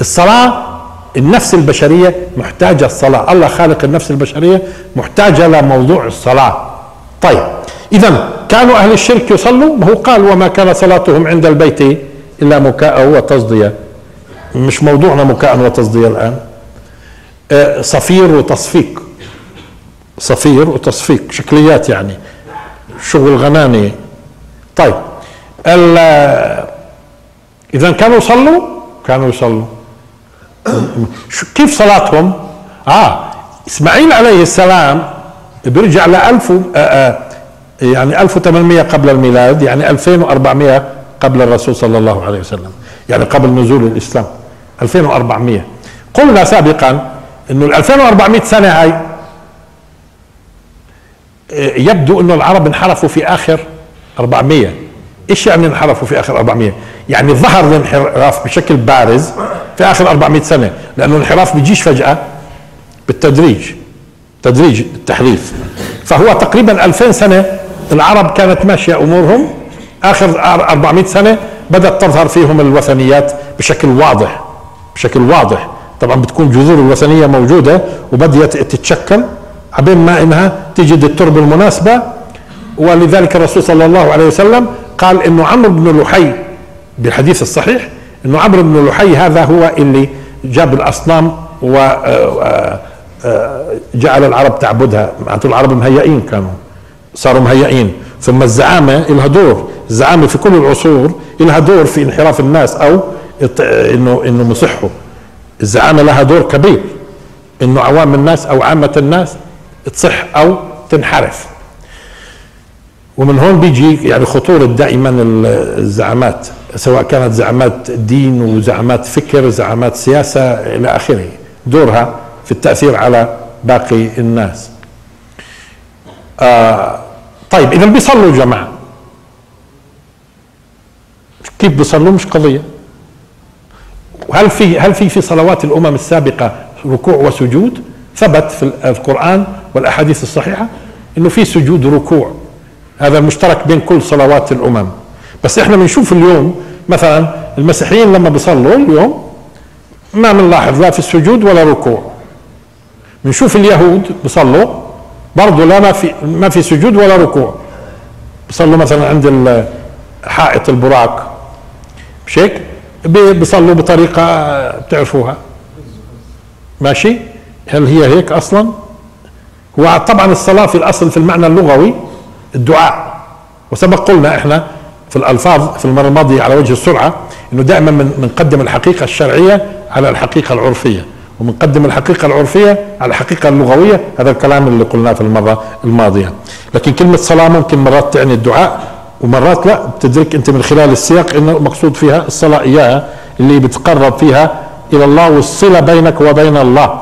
الصلاة النفس البشرية محتاجة الصلاة، الله خالق النفس البشرية محتاجة لموضوع الصلاة. طيب إذا كانوا أهل الشرك يصلوا، ما هو قال وما كان صلاتهم عند البيت إلا مكاء وتصدية، مش موضوعنا مكاء وتصدية الآن. صفير وتصفيق، صفير وتصفيق شكليات يعني شغل غناني. طيب إذا كانوا يصلوا كيف صلاتهم؟ إسماعيل عليه السلام بيرجع لألف يعني 1800 قبل الميلاد، يعني 2400 قبل الرسول صلى الله عليه وسلم، يعني قبل نزول الإسلام 2400. قلنا سابقا إنه ال 2400 سنة هاي يبدو إنه العرب انحرفوا في آخر 400. إيش يعني انحرفوا في آخر 400؟ يعني ظهر الانحراف بشكل بارز في آخر 400 سنة، لأنه الانحراف بيجيش فجأة، بالتدريج تدريج التحريف. فهو تقريبا 2000 سنة العرب كانت ماشية أمورهم، آخر 400 سنة بدأت تظهر فيهم الوثنيات بشكل واضح. طبعا بتكون جذور الوثنية موجودة وبدأت تتشكل عبين ما إنها تجد التربة المناسبة. ولذلك الرسول صلى الله عليه وسلم قال إنه عمرو بن لحي بالحديث الصحيح، إنه عمرو بن لحي هذا هو اللي جاب الأصنام وجعل العرب تعبدها. معناته العرب مهيئين، كانوا صاروا مهيئين. ثم الزعامة لها دور، الزعامة في كل العصور لها دور في انحراف الناس أو إنه مصحوا. الزعامة لها دور كبير إنه عوام الناس أو عامة الناس تصح أو تنحرف. ومن هون بيجي يعني خطورة دائما الزعامات، سواء كانت زعامات دين وزعامات فكر زعامات سياسة إلى آخره، دورها في التأثير على باقي الناس. طيب إذا بيصلوا جماعة، كيف بيصلوا مش قضية. وهل في صلوات الأمم السابقة ركوع وسجود؟ ثبت في القرآن والأحاديث الصحيحة إنه في سجود ركوع، هذا مشترك بين كل صلوات الأمم. بس إحنا بنشوف اليوم مثلا المسيحيين لما بيصلوا اليوم ما بنلاحظ لا في السجود ولا ركوع. بنشوف اليهود بيصلوا برضه لا ما في سجود ولا ركوع، بيصلوا مثلا عند حائط البراق مش هيك؟ بيصلوا بطريقة بتعرفوها ماشي. هل هي هيك أصلا؟ وطبعا الصلاة في الأصل في المعنى اللغوي الدعاء، وسبق قلنا احنا في الألفاظ في المرة الماضية على وجه السرعة انه دائما بنقدم الحقيقة الشرعية على الحقيقة العرفية، وبنقدم الحقيقة العرفية على الحقيقة اللغوية. هذا الكلام اللي قلناه في المرة الماضية. لكن كلمة صلاة ممكن مرات تعني الدعاء ومرات لا، بتدرك انت من خلال السياق انه مقصود فيها الصلاة اياها اللي بتقرب فيها الى الله والصلة بينك وبين الله.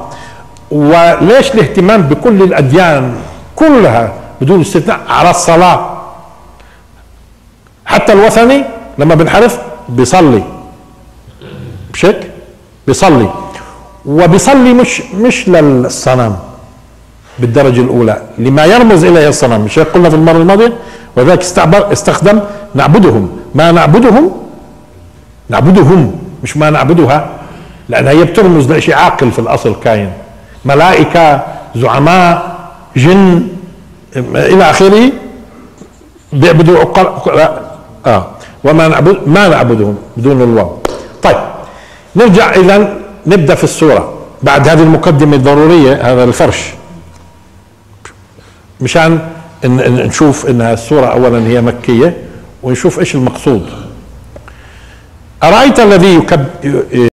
وليش الاهتمام بكل الأديان كلها بدون استثناء على الصلاة؟ حتى الوثني لما بنحرف بيصلي بشكل وبيصلي مش للصنم بالدرجة الأولى لما يرمز إليه الصنم، مش قلنا في المرة الماضية؟ وذلك استخدم نعبدهم، ما نعبدهم مش ما نعبدها، لأنها هي بترمز لشيء عاقل في الأصل كاين، ملائكة زعماء جن إلى آخره بيعبدوا وما نعبد ما نعبدهم بدون الواو. طيب نرجع إذا نبدأ في الصورة بعد هذه المقدمة الضرورية، هذا الفرش مشان نشوف إنها الصورة أولا هي مكية ونشوف إيش المقصود. أرأيت الذي